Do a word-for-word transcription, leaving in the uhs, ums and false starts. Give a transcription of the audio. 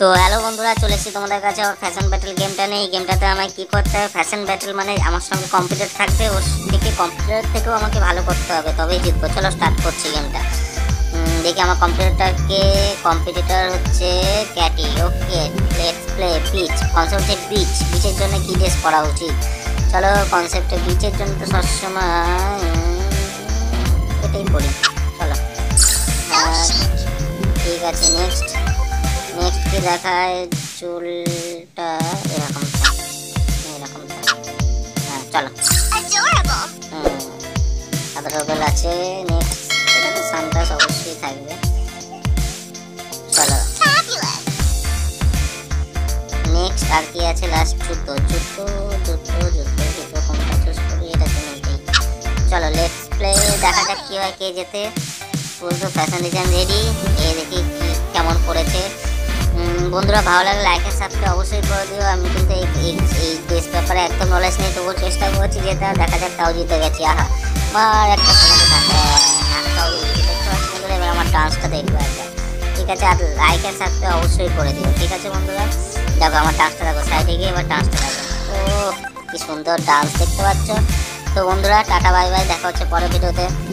তো হ্যালো বন্ধুরা, চলে এসেছি তোমাদের কাছে আমার ফ্যাশন ব্যাটল গেমটা নিয়ে। এই গেমটাতে আমায় কী করতে হবে? ফ্যাশন ব্যাটল মানে আমার সঙ্গে কম্পিউটার থাকবে, ওর দিকে কম্পিউটার থেকেও আমাকে ভালো করতে হবে, তবেই জিতবো। চলো স্টার্ট করছি গেমটা। দেখি আমার কম্পিউটারটাকে, কম্পিউটার হচ্ছে Katie. Okay, let's play beach. কনসেপ্টে বিচ, বিচের জন্য কী ড্রেস করা উচিত? চলো কনসেপ্টে বিচের জন্য তো সবসময় এটাই করি। চলো, ঠিক আছে। নেক্সট নেক্সট কি দেখায়? চুলটা এরকম এরকম। হ্যাঁ চলো, হুম সাদা রবেল আছে। নেক্সট এটা তো সানগ্লাস অবশ্যই থাকবে। চলো নেক্সট আর কি আছে? লাস্ট জুতো জুতো জুতো জুতো জুতো কোনটা চুজ করি? এটা তো নেই। চলো লেটস প্লে, দেখা যাক কী হয়, কে যেতে। বলতো ফ্যাশন ডিজাইন রেডি, এ দেখি কেমন করেছে। বন্ধুরা ভালো লাগলে লাইক আর সাবস্ক্রাইব অবশ্যই করে দিও। আমি কিন্তু এই এই ড্রেস ব্যাপারে একদম নলেজ নেই, তবুও চেষ্টা করছি যেটা। দেখা যাক, তাও জিতে গেছি। আহা, আমার একটা বন্ধুরা, এবার আমার ডান্সটা দেখবো একটা। ঠিক আছে, আর লাইক আর সাবস্ক্রাইব অবশ্যই করে দিও। ঠিক আছে বন্ধুরা, দেখো আমার ডান্সটা, দেখো সাইডে গিয়ে এবার ডান্সটা দেখো। তো কি সুন্দর ডান্স দেখতে পাচ্ছ। তো বন্ধুরা টাটা, বাই বাই, দেখা হচ্ছে পরের ভিডিওতে।